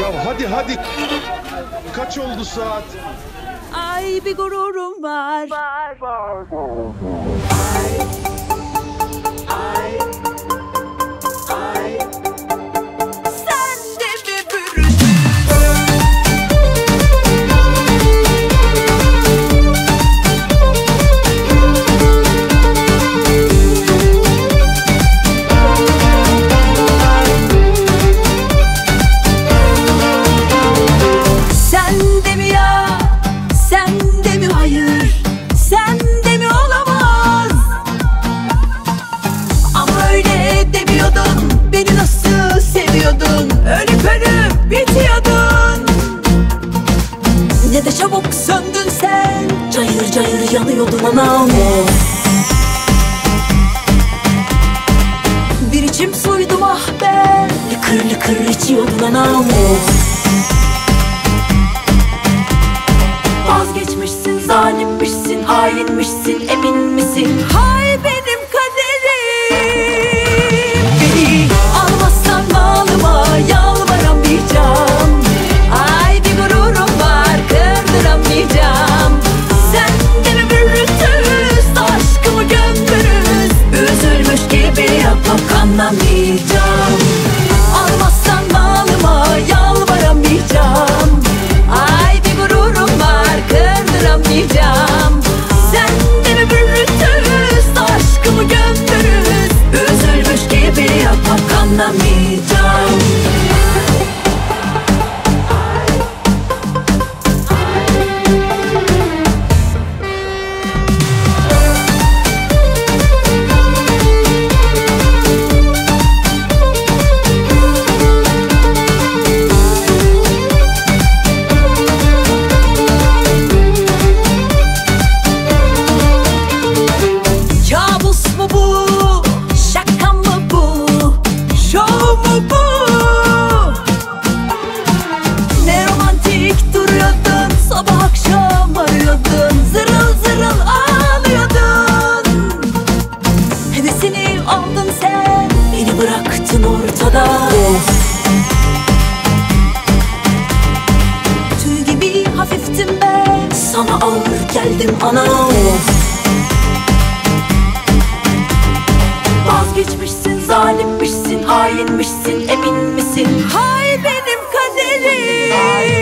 Ya hadi hadi. Kaç oldu saat? Ay bir gururum var. Ne de çabuk söndün sen, cayır cayır yanıyordun anam. Bir içim suydum ah ben, lıkır lıkır içiyordun anam. Vazgeçmişsin, zalimmişsin, hainmişsin, emin misin? Hay benim kaderim. Beni almazsan malıma yalvaramayacağım. Anlamayacağım. Almazsan malıma yalvaramayacağım. Ay bir gururum var, kırdıramayacağım. Senden öbürürsüz, aşkımı gömdürüz. Üzülmüş gibi yapmak anlamayacağım. Tüy gibi hafiftim ben, sana ağır geldim anam. Vazgeçmişsin, zalimmişsin, hainmişsin, emin misin? Hay benim kaderim.